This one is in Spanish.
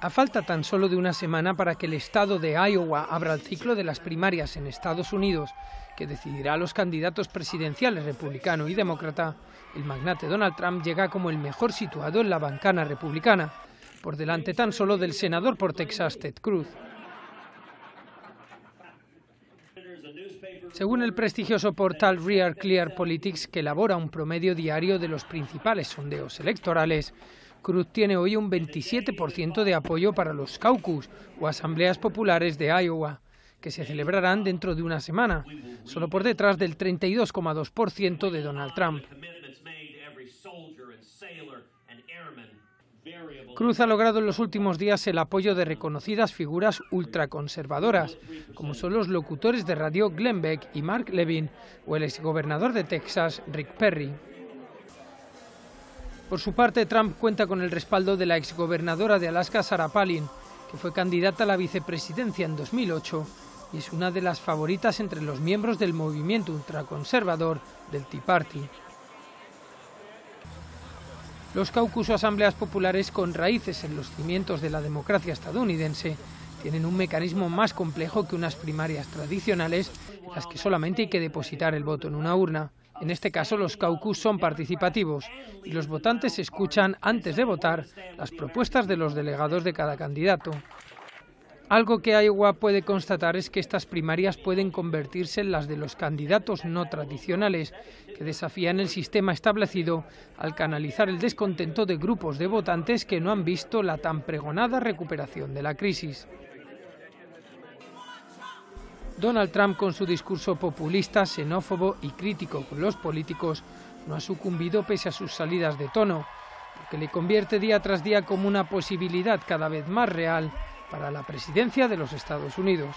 A falta tan solo de una semana para que el estado de Iowa abra el ciclo de las primarias en Estados Unidos, que decidirá a los candidatos presidenciales republicano y demócrata, el magnate Donald Trump llega como el mejor situado en la bancada republicana, por delante tan solo del senador por Texas Ted Cruz. Según el prestigioso portal RealClearPolitics, que elabora un promedio diario de los principales sondeos electorales, Cruz tiene hoy un 27% de apoyo para los caucus o asambleas populares de Iowa, que se celebrarán dentro de una semana, solo por detrás del 32,2% de Donald Trump. Cruz ha logrado en los últimos días el apoyo de reconocidas figuras ultraconservadoras, como son los locutores de radio Glenn Beck y Mark Levin, o el exgobernador de Texas, Rick Perry. Por su parte, Trump cuenta con el respaldo de la exgobernadora de Alaska, Sarah Palin, que fue candidata a la vicepresidencia en 2008 y es una de las favoritas entre los miembros del movimiento ultraconservador del Tea Party. Los caucus o asambleas populares con raíces en los cimientos de la democracia estadounidense tienen un mecanismo más complejo que unas primarias tradicionales en las que solamente hay que depositar el voto en una urna. En este caso, los caucus son participativos y los votantes escuchan, antes de votar, las propuestas de los delegados de cada candidato. Algo que Iowa puede constatar es que estas primarias pueden convertirse en las de los candidatos no tradicionales, que desafían el sistema establecido al canalizar el descontento de grupos de votantes que no han visto la tan pregonada recuperación de la crisis. Donald Trump, con su discurso populista, xenófobo y crítico con los políticos, no ha sucumbido pese a sus salidas de tono, lo que le convierte día tras día como una posibilidad cada vez más real para la presidencia de los Estados Unidos.